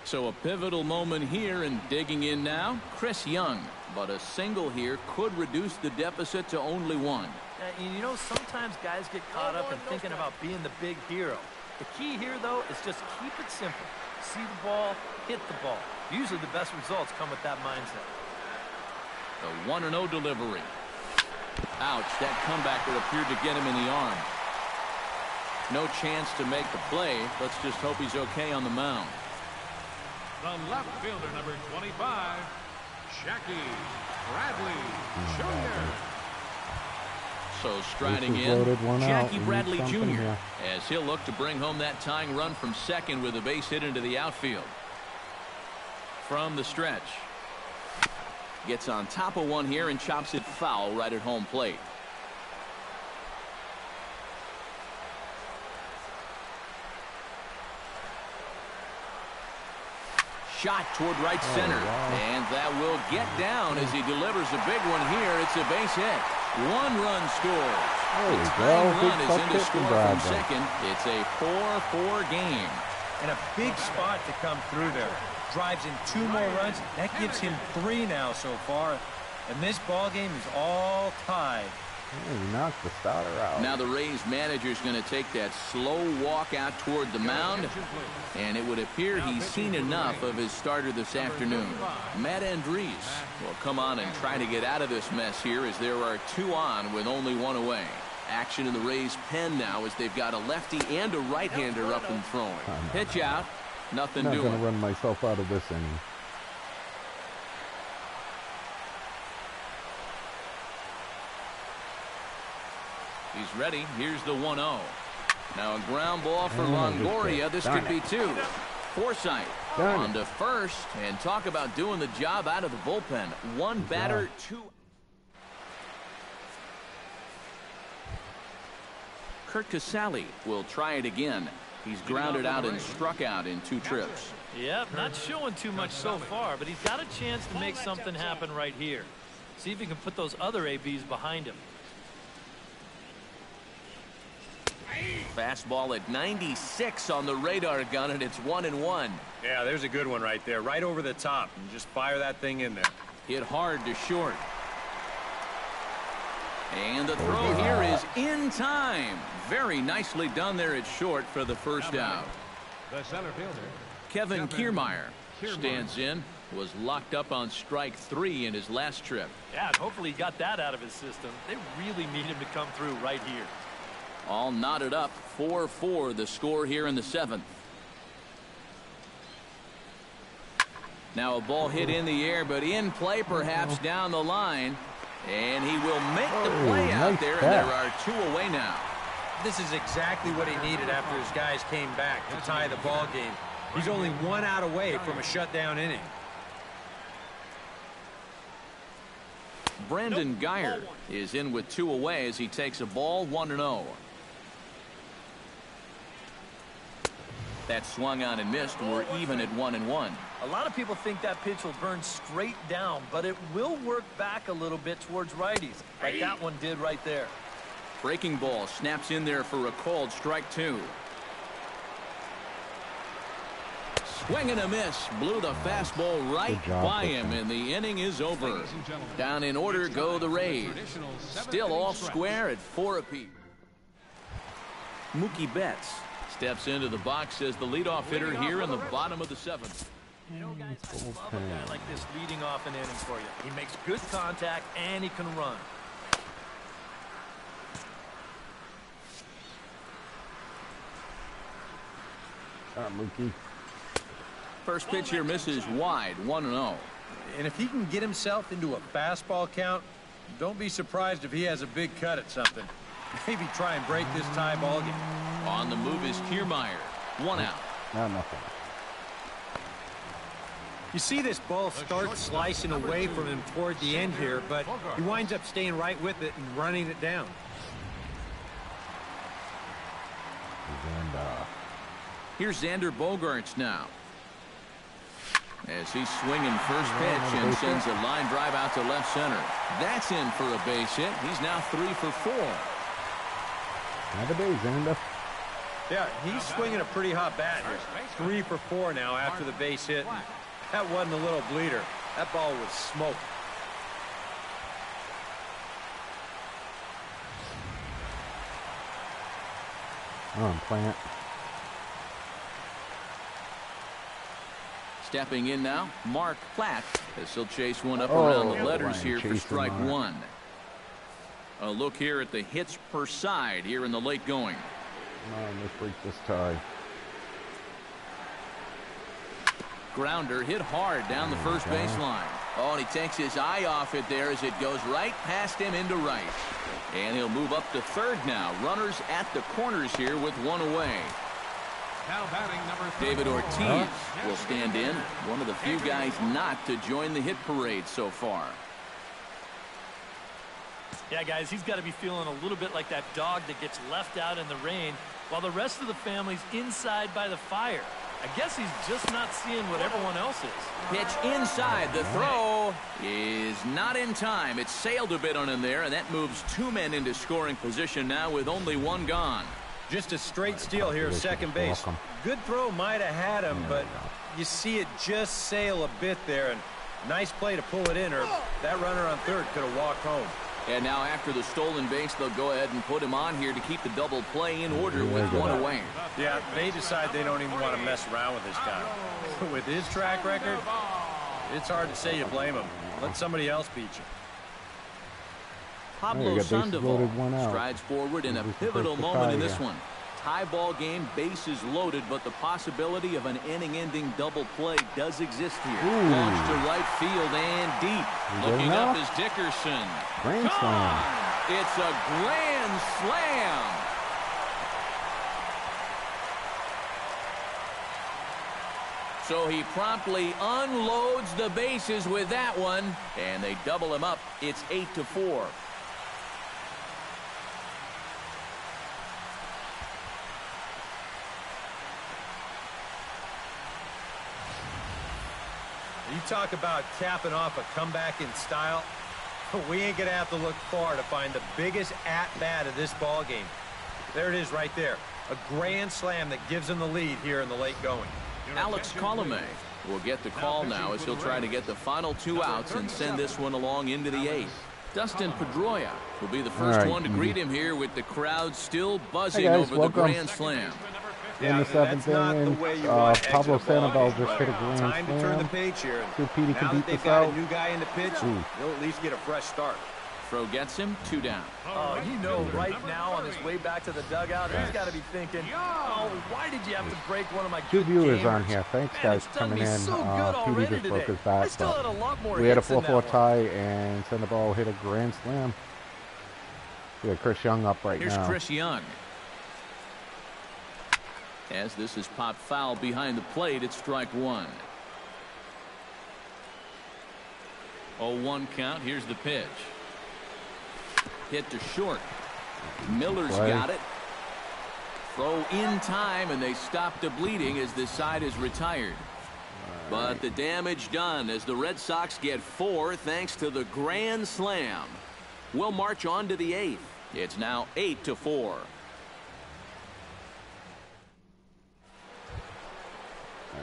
So a pivotal moment here, and digging in now, Chris Young. But a single here could reduce the deficit to only 1. You know, sometimes guys get caught up in thinking about being the big hero. The key here, though, is just keep it simple. See the ball, hit the ball. Usually the best results come with that mindset. The 1-0 delivery. Ouch, that comeback that appeared to get him in the arm. No chance to make the play. Let's just hope he's okay on the mound. The left fielder, number 25, Jackie Bradley Jr. So striding in, Jackie Bradley Jr. as he'll look to bring home that tying run from second with a base hit into the outfield. From the stretch, gets on top of one here and chops it foul right at home plate. Shot toward right center, and that will get down as he delivers a big one here. It's a base hit. One run scored. The tying run is into score from second. It's a 4-4 game. And a big spot to come through there. Drives in two more runs. That gives him three now so far. And this ball game is all tied. He knocked the starter out. Now the Rays manager is going to take that slow walk out toward the mound, and it would appear he's seen enough of his starter this afternoon. Matt Andrees will come on and try to get out of this mess here, as there are two on with only one away. Action in the Rays pen now, as they've got a lefty and a right-hander up and throwing. Pitch out, nothing doing. I'm not going to run myself out of this inning. He's ready. Here's the 1-0. Now a ground ball for Longoria. This could be two. Forsythe on to first, and talk about doing the job out of the bullpen. One batter, two. Kurt Casali will try it again. He's grounded out and struck out in two trips. Yep, not showing too much so far, but he's got a chance to make something happen right here. See if he can put those other ABs behind him. Fastball at 96 on the radar gun, and it's 1-1. Yeah, there's a good one right there, right over the top, and just fire that thing in there. Hit hard to short, and the throw here is in time. Very nicely done there at short for the first out. The center fielder, Kevin Kiermaier, stands in. Was locked up on strike three in his last trip. Yeah, and hopefully he got that out of his system. They really need him to come through right here. All knotted up. 4-4 the score here in the seventh. Now a ball hit in the air, but in play perhaps down the line, and he will make the play out there, and there are two away now. This is exactly what he needed after his guys came back to tie the ball game. He's only one out away from a shutdown inning. Brandon Geyer is in with two away as he takes a ball, 1-0. That swung on and missed. We're even at 1-1. A lot of people think that pitch will burn straight down, but it will work back a little bit towards righties, like that one did right there. Breaking ball snaps in there for a called strike two. Swing and a miss. Blew the fastball right by him, and the inning is over. Down in order go the Rays. Still all square at four apiece. Mookie Betts steps into the box as the leadoff hitter here in the bottom of the seventh. You know, guys, I love a guy like this leading off an inning for you. He makes good contact, and he can run. Mookie. First pitch here misses wide, 1-0. And if he can get himself into a fastball count, don't be surprised if he has a big cut at something. Maybe try and break this tie ball game. On the move is Kiermaier. One out. Not nothing. You see this ball start slicing away from him toward the end here, but he winds up staying right with it and running it down. Here's Xander Bogaerts now, as he's swinging first pitch and sends a line drive out to left center. That's in for a base hit. He's now 3 for 4. Not a base, Xander. Yeah, he's swinging a pretty hot bat here. 3 for 4 now after the base hit. That wasn't a little bleeder. That ball was smoked. Oh, Plant. Stepping in now, Mark Plante, as he'll chase one up around the letters here for strike one. A look here at the hits per side here in the late going. Come on, let's break this tie. Grounder hit hard down the first baseline. Oh, and he takes his eye off it there as it goes right past him into right. And he'll move up to third now. Runners at the corners here with one away. Now batting number 3, David Ortiz will stand in. One of the few guys not to join the hit parade so far. Yeah, guys, he's got to be feeling a little bit like that dog that gets left out in the rain while the rest of the family's inside by the fire. I guess he's just not seeing what everyone else is. Pitch inside. The throw is not in time. It sailed a bit on him there, and that moves two men into scoring position now with only one gone. Just a straight steal here at second base. Good throw, might have had him, but you see it just sail a bit there, and nice play to pull it in, or that runner on third could have walked home. And now after the stolen base, they'll go ahead and put him on here to keep the double play in order with one away. Yeah, they decide they don't even want to mess around with this guy. With his track record, it's hard to say you blame him. Let somebody else beat you. Pablo Sandoval strides forward in a pivotal moment in this one. Tie ball game, bases loaded, but the possibility of an inning-ending double play does exist here. Ooh. Launch to right field and deep. Looking up is Dickerson. Grand slam. It's a grand slam. So he promptly unloads the bases with that one, and they double him up. It's 8-4. You talk about capping off a comeback in style. We ain't gonna have to look far to find the biggest at-bat of this ball game. There it is right there. A grand slam that gives him the lead here in the late going. Alex Colomé will get the call now as he'll try to get the final two outs and send this one along into the eighth. Dustin Pedroia will be the first one to greet him here with the crowd still buzzing over the grand slam. In the seventh inning, Pablo Sandoval just hit a grand slam. Time to turn the page here. Now can beat this out. A new guy in the pitch, he'll at least get a fresh start. Throw gets him, two down. Oh, you know right now on his way back to the dugout, he's got to be thinking, oh, why did you have to break one of my good viewers on here. Thanks, guys, coming in. PD just broke his back. We had a 4-4 tie, and Sandoval hit a grand slam. We have Chris Young up right now. Here's Chris Young. As this is popped foul behind the plate, it's strike one. 0-1 count. Here's the pitch. Hit to short. Miller's got it. Throw in time, and they stop the bleeding as this side is retired. But the damage done as the Red Sox get 4 thanks to the grand slam. We'll march on to the eighth. It's now 8-4.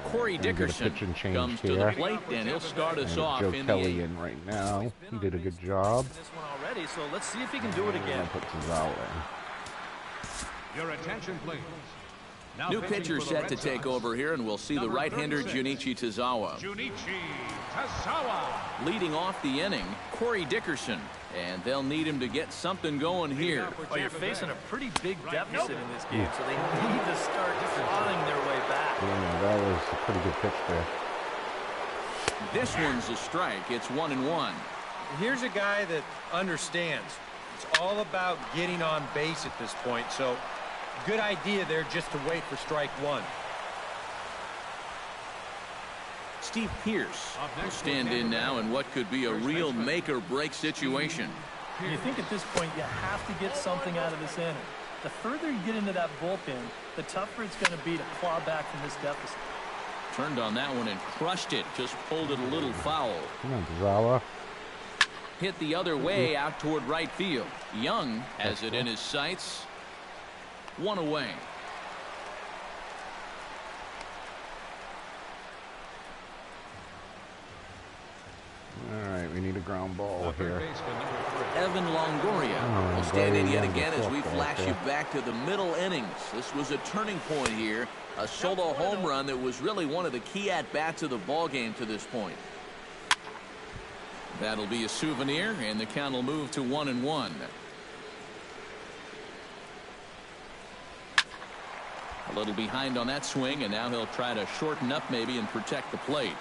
Corey Dickerson comes to the plate, and he'll start us off. Joe Kelly in right now. He did a good job. So let's see if he can do it again. Your attention, please. New pitcher set to take over here, and we'll see the right-hander Junichi Tazawa. Leading off the inning, Corey Dickerson, and they'll need him to get something going here. Well, you're facing a pretty big deficit in this game, so they need to start clawing their way back. Yeah, that was a pretty good pitch there. This one's a strike. It's 1-1. Here's a guy that understands it's all about getting on base at this point, so good idea there just to wait for strike one. Steve Pierce will stand in now in what could be a real make-or-break situation. You think at this point you have to get something out of this inning. The further you get into that bullpen, the tougher it's going to be to claw back from this deficit. Turned on that one and crushed it. Just pulled it a little foul. Hit the other way out toward right field. Young has it in his sights. One away. All right, we need a ground ball here. Evan Longoria will stand in yet again as we flash you back to the middle innings. This was a turning point here. A solo home run that was really one of the key at-bats of the ballgame to this point. That'll be a souvenir, and the count will move to 1-1. A little behind on that swing, and now he'll try to shorten up maybe and protect the plate.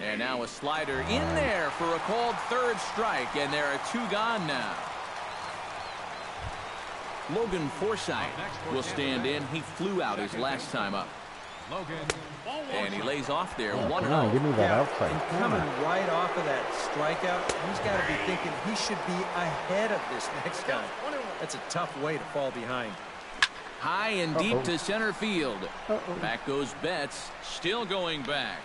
And now a slider in there for a called third strike, and there are two gone now. Logan Forsythe will stand in. He flew out his last time up. And he lays off there. Give me that outside. And coming right off of that strikeout, he's got to be thinking he should be ahead of this next guy. That's a tough way to fall behind. High and deep to center field. Back goes Betts, still going back.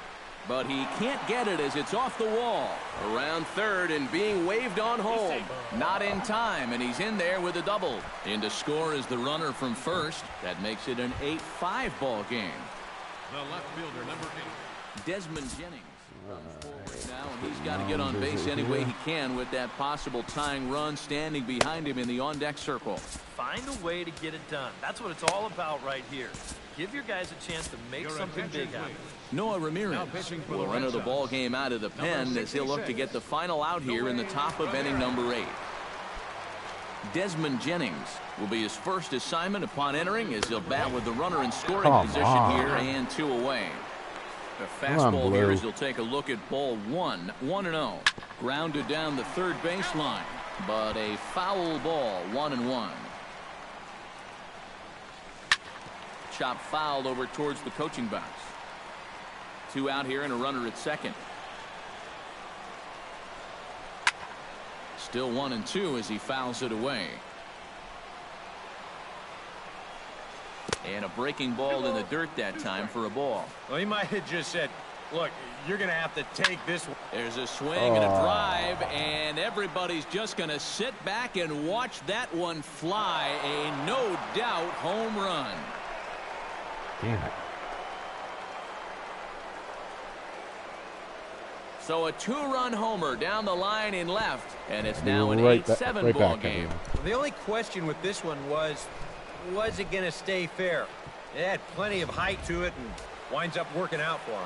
But he can't get it as it's off the wall. Around third and being waved on home. Not in time, and he's in there with a double. In to score is the runner from first. That makes it an 8-5 ball game. The left fielder, number 8. Desmond Jennings. Now, and he's got to get on base any way he can with that possible tying run standing behind him in the on-deck circle. Find a way to get it done. That's what it's all about right here. Give your guys a chance to make something big out of it. Noah Ramirez will enter the ball game out of the pen as he'll look to get the final out here in the top of inning number 8. Desmond Jennings will be his first assignment upon entering as he'll bat with the runner in scoring position here and two away. The fastball here as he'll take a look at ball one. 1-0. Grounded down the third baseline, but a foul ball. 1-1. Chop fouled over towards the coaching box. Two out here and a runner at second. Still 1-2 as he fouls it away. And a breaking ball in the dirt that time for a ball. Well, he might have just said, look, you're going to have to take this one. There's a swing and a drive, and everybody's just going to sit back and watch that one fly. A no-doubt home run. Damn it. So a two-run homer down the line in left, and it's now an 8-7 ball game. The only question with this one was it going to stay fair? It had plenty of height to it and winds up working out for him.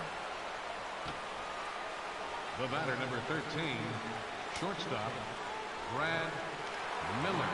The batter, number 13, shortstop, Brad Miller.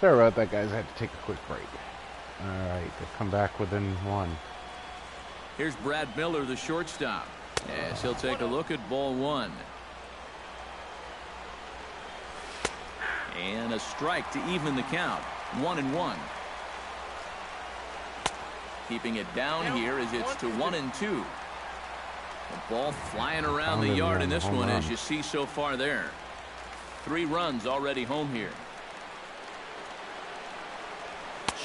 Sorry about that, guys. I had to take a quick break. All right, they'll come back within one. Here's Brad Miller, the shortstop. Yes, he'll take a look at ball one. And a strike to even the count. 1-1. Keeping it down here as it's to 1-2. The ball flying around the yard in this one, as you see so far there. 3 runs already home here.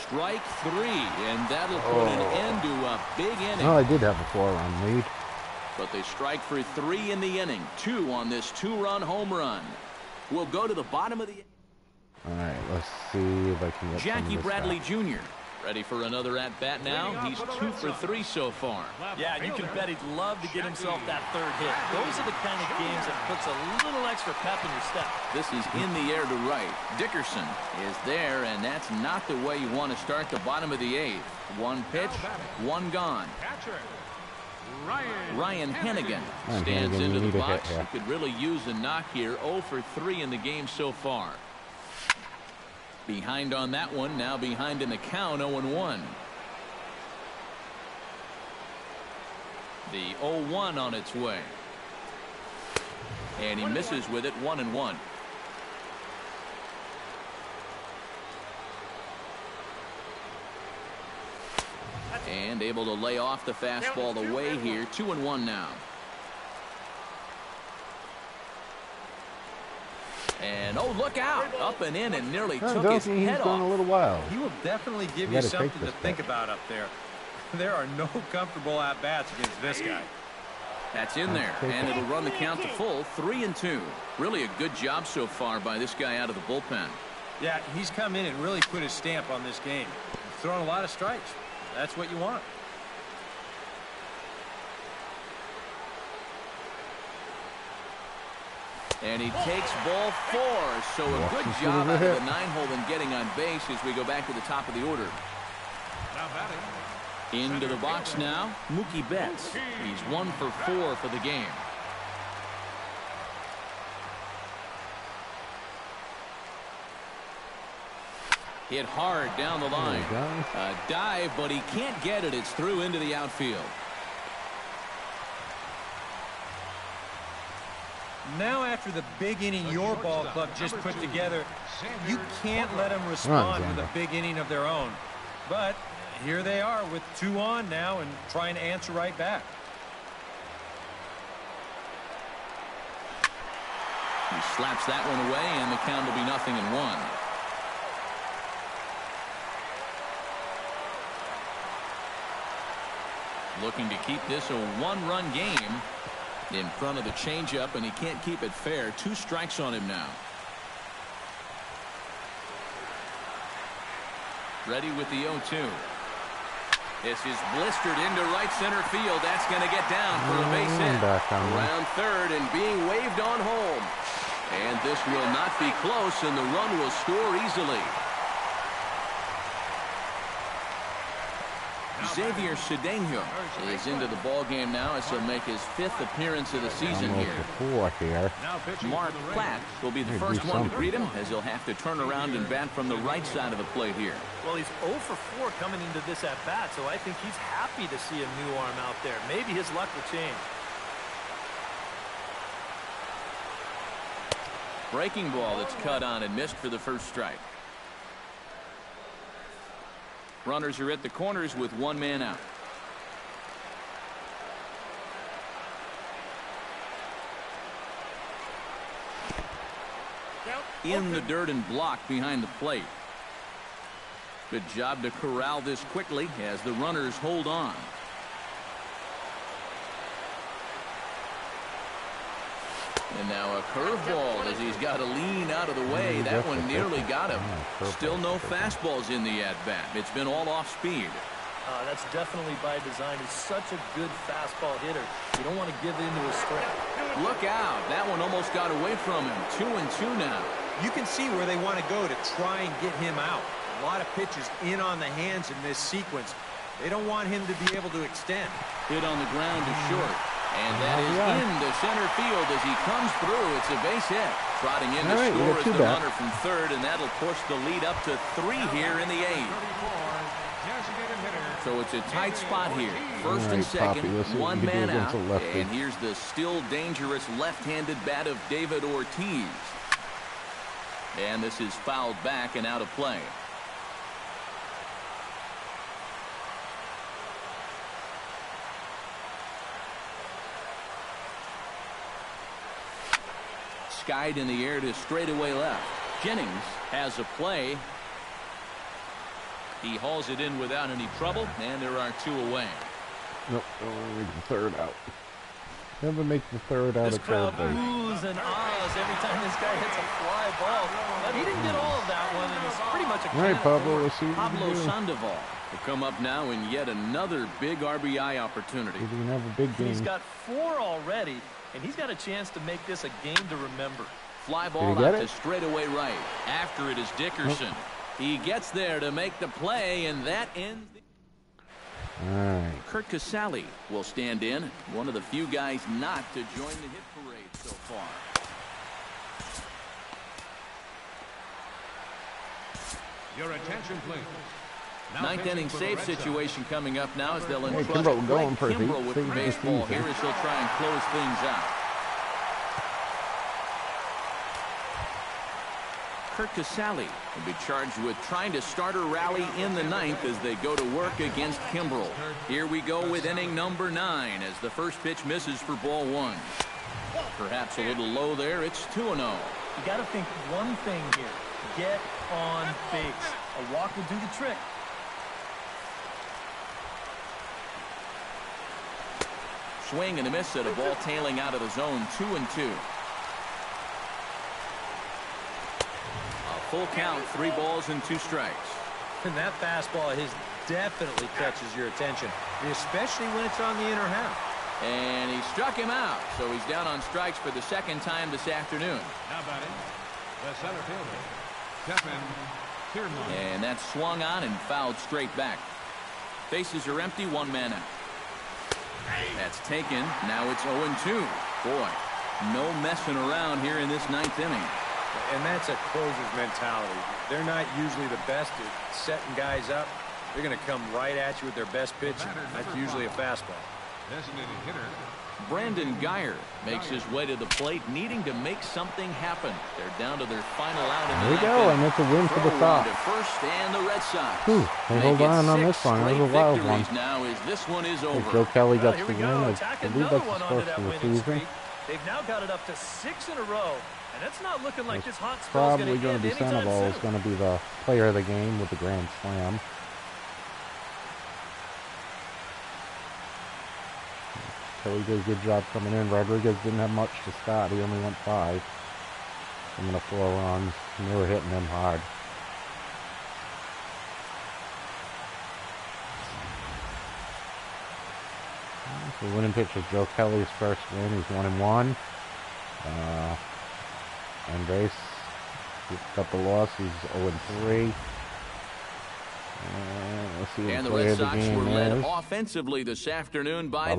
Strike 3, and that'll put an end to a big inning. Well, I did have a 4-run lead. But they strike for 3 in the inning. 2 on this 2-run home run. We'll go to the bottom of the... All right, let's see if I can get Jackie Bradley Jr. ready for another at-bat now. He's 2 for 3 so far. Yeah, you can bet he'd love to get himself that third hit. Those are the kind of games that puts a little extra pep in your step. This is in the air to right. Dickerson is there, and that's not the way you want to start the bottom of the 8th. One pitch, one gone. Ryan Hanigan stands into the box. He could really use a knock here. 0 for 3 in the game so far. Behind on that one. Now behind in the count. 0-1. The 0-1 on its way. And he misses with it. 1-1. And able to lay off the fastball away here. 2-1 now. And oh, look out! Up and in, and nearly took his head off. A little wild. He will definitely give you something to think about up there. There are no comfortable at bats against this guy. That's in there, and it'll run the count to full. 3-2. Really a good job so far by this guy out of the bullpen. Yeah, he's come in and really put his stamp on this game. He's thrown a lot of strikes. That's what you want. And he takes ball 4. So a good job out of the 9-hole in getting on base as we go back to the top of the order. Into the box now, Mookie Betts. He's 1 for 4 for the game. Hit hard down the line. A dive, but he can't get it. It's through into the outfield. Now after the big inning your ball club just put together, you can't let them respond with a big inning of their own. But here they are with 2 on now and trying to answer right back. He slaps that one away, and the count will be 0-1. Looking to keep this a 1-run game in front of the changeup, and he can't keep it fair. 2 strikes on him now. Ready with the 0-2. This is blistered into right center field. That's going to get down for a base hit. Around third and being waved on home. And this will not be close, and the run will score easily. Xavier Cedeno is into the ballgame now, as he'll make his 5th appearance of the season here. Mark Plante will be the first one to greet him, as he'll have to turn around and bat from the right side of the plate here. Well, he's 0 for 4 coming into this at-bat, so I think he's happy to see a new arm out there. Maybe his luck will change. Breaking ball that's cut on and missed for the first strike. Runners are at the corners with 1 man out. In the dirt and blocked behind the plate. Good job to corral this quickly as the runners hold on. And now a curveball as he's got to lean out of the way. That one nearly got him. Still no fastballs in the at-bat. It's been all off speed. That's definitely by design. He's such a good fastball hitter. You don't want to give in to his strength. Look out. That one almost got away from him. 2-2 now. You can see where they want to go to try and get him out. A lot of pitches in on the hands in this sequence. They don't want him to be able to extend. Hit on the ground is short. And that is into center field as he comes through. It's a base hit. Trotting in to score is the runner from third, and that'll push the lead up to 3 here in the 8th. So it's a tight spot here. First and second, 1 man out. And here's the still dangerous left-handed bat of David Ortiz. And this is fouled back and out of play. Skied in the air to straightaway left. Jennings has a play. He hauls it in without any trouble, and there are 2 away. Nope, only make the third out. Never make the third out of trouble. This crowd oohs and ahs every time this guy hits a fly ball. But he didn't get all of that one, and it's pretty much a all right, Pablo, we'll see what Pablo Sandoval will come up now in yet another big RBI opportunity. He's gonna have a big game. He's got 4 already. And he's got a chance to make this a game to remember. Fly ball out to straightaway right. After it is Dickerson. He gets there to make the play, and that ends the All right. Kurt Casali will stand in, one of the few guys not to join the hit parade so far. Your attention, please. Now ninth inning save situation coming up now as they'll entrust Kimbrel with the baseball here as he'll try and close things out. Kurt Casali will be charged with trying to start a rally in the ninth as they go to work against Kimbrel. Here we go with inning number 9 as the first pitch misses for ball 1. Perhaps a little low there. It's 2-0. You got to think one thing here. Get on base. A walk will do the trick. Swing and a miss at a ball tailing out of the zone. 2-2. Full count, 3 balls and 2 strikes. And that fastball of his definitely catches your attention, especially when it's on the inner half. And he struck him out, so he's down on strikes for the second time this afternoon. Now batting, the center fielder, Kevin Kiermaier. And that swung on and fouled straight back. Bases are empty, one man out. That's taken. Now it's 0-2. Boy, no messing around here in this ninth inning. And that's a closer's mentality. They're not usually the best at setting guys up. They're going to come right at you with their best pitch. That's usually a fastball. Designated hitter. Brandon Geyer makes his way to the plate, needing to make something happen. They're down to their final out. There we go, and it's a win for the Sox. First and the Red Sox. Ooh, they hold on this one. That was a wild one. Now is this one is over. Joe Kelly got the win. I believe that's his first of the season. They've now got it up to 6 in a row. And it's not looking like this hot spell's probably going to be Sandoval is going to be the player of the game with the grand slam. Kelly did a good job coming in. Rodriguez didn't have much to start. He only went 5. Coming up 4 runs. And they were hitting him hard. The winning pitch is Joe Kelly's first win. He's 1-1. Andres got the loss. He's 0-3. Let's see and the Red Sox were led offensively this afternoon by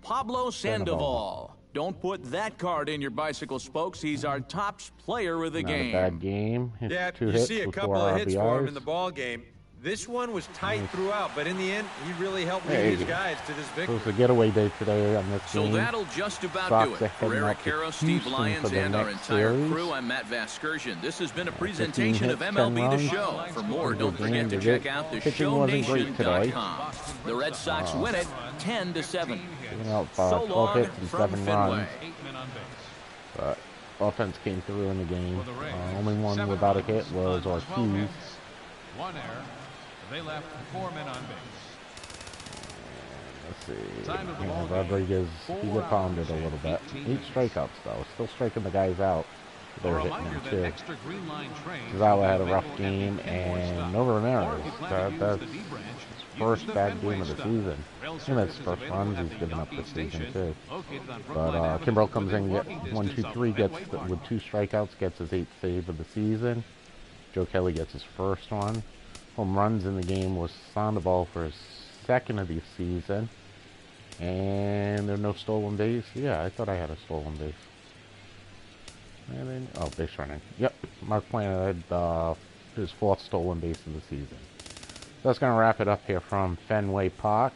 Pablo Sandoval. Don't put that card in your bicycle spokes. He's our top player of the game. Not a bad game. Yeah, you see a couple of hits for him in the ball game. This one was tight throughout, but in the end, he really helped lead his guys to this victory. It was a getaway day today on this game. So that'll just about do it. For Eric Caro, Steve Lyons, and our entire crew, I'm Matt Vaskersian. This has been a presentation of MLB The Show. For more, don't forget to check out theshownation.com. The Red Sox win it 10-7. So long from Fenway. But offense came through in the game. Only one without a hit was Ortiz. One error. They left 4 men on base. Let's see. Rodriguez, he got pounded a little bit. 8 strikeouts, though. Still striking the guys out. They're hitting him, too. Casali had a rough game, and Noah Ramirez. That's his first bad game of the season. And that's his first runs he's given up this season, too. But Kimbrel comes in, gets 1-2-3, gets with 2 strikeouts, gets his 8th save of the season. Joe Kelly gets his first one. Home runs in the game was Sandoval for his 2nd of the season. And there are no stolen base. Yeah, I thought I had a stolen base. And then, oh, base running. Yep, Mark Plante had his 4th stolen base of the season. So that's going to wrap it up here from Fenway Park.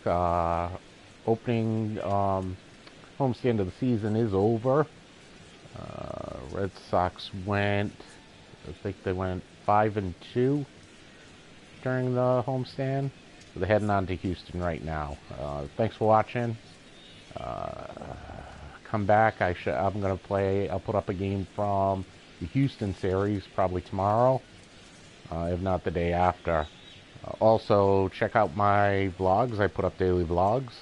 Opening homestand of the season is over. Red Sox went, I think they went 5-2. During the homestand. They're heading on to Houston right now. Thanks for watching. Come back. I'm going to play. I'll put up a game from the Houston series probably tomorrow, if not the day after. Also, check out my vlogs. I put up daily vlogs.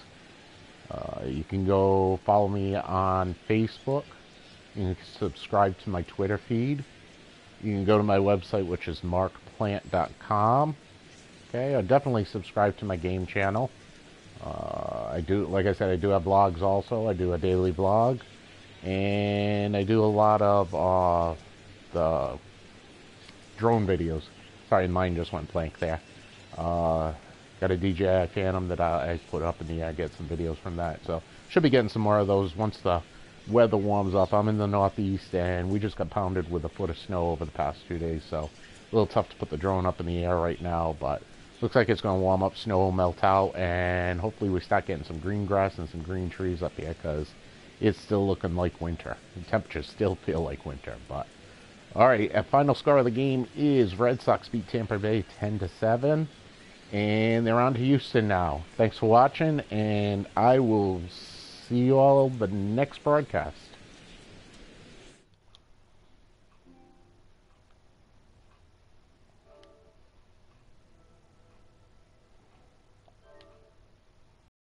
You can go follow me on Facebook. You can subscribe to my Twitter feed. You can go to my website, which is markplant.com. Okay, definitely subscribe to my game channel. I do, like I said, I do have blogs also. I do a daily blog, and I do a lot of the drone videos. Sorry, mine just went blank there. Got a DJI Canon that I put up in the air, get some videos from that. So should be getting some more of those once the weather warms up. I'm in the Northeast, and we just got pounded with a foot of snow over the past 2 days, so a little tough to put the drone up in the air right now, but looks like it's going to warm up, snow will melt out, and hopefully we start getting some green grass and some green trees up here, because it's still looking like winter. The temperatures still feel like winter. But all right, a final score of the game is Red Sox beat Tampa Bay 10-7, and they're on to Houston now. Thanks for watching, and I will see you all the next broadcast.